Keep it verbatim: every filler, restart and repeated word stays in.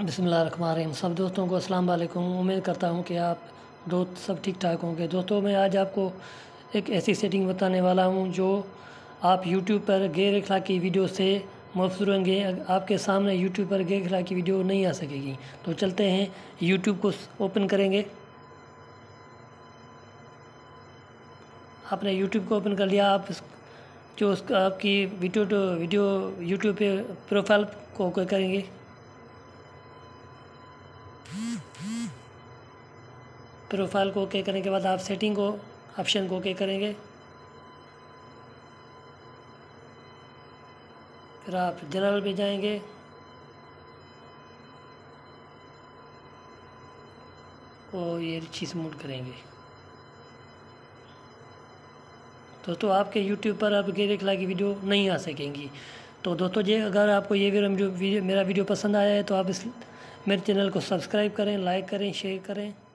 बिस्मिल्लाहिर्रहमानिर्रहीम। सब दोस्तों को अस्सलाम वालेकुम। उम्मीद करता हूँ कि आप दोस्त सब ठीक ठाक होंगे। दोस्तों मैं आज आपको एक ऐसी सेटिंग बताने वाला हूँ जो आप YouTube पर गैर अखलाकी वीडियो से महफूज रहेंगे। आपके सामने YouTube पर गैर अखलाकी वीडियो नहीं आ सकेगी। तो चलते हैं, YouTube को ओपन करेंगे। आपने YouTube को ओपन कर लिया। आप जो उसका आपकी वीडियो तो वीडियो यूट्यूब पे प्रोफाइल को ओके करेंगे। प्रोफाइल को ओके करने के बाद आप सेटिंग को ऑप्शन को ओके करेंगे। फिर आप जनरल पे जाएंगे। और ये चीज़ मूड करेंगे। दोस्तों आपके YouTube पर अब गैर अखलाकी वीडियो नहीं आ सकेंगी। तो दोस्तों जी अगर आपको ये वीडियो मेरा वीडियो पसंद आया है तो आप इस मेरे चैनल को सब्सक्राइब करें, लाइक करें, शेयर करें।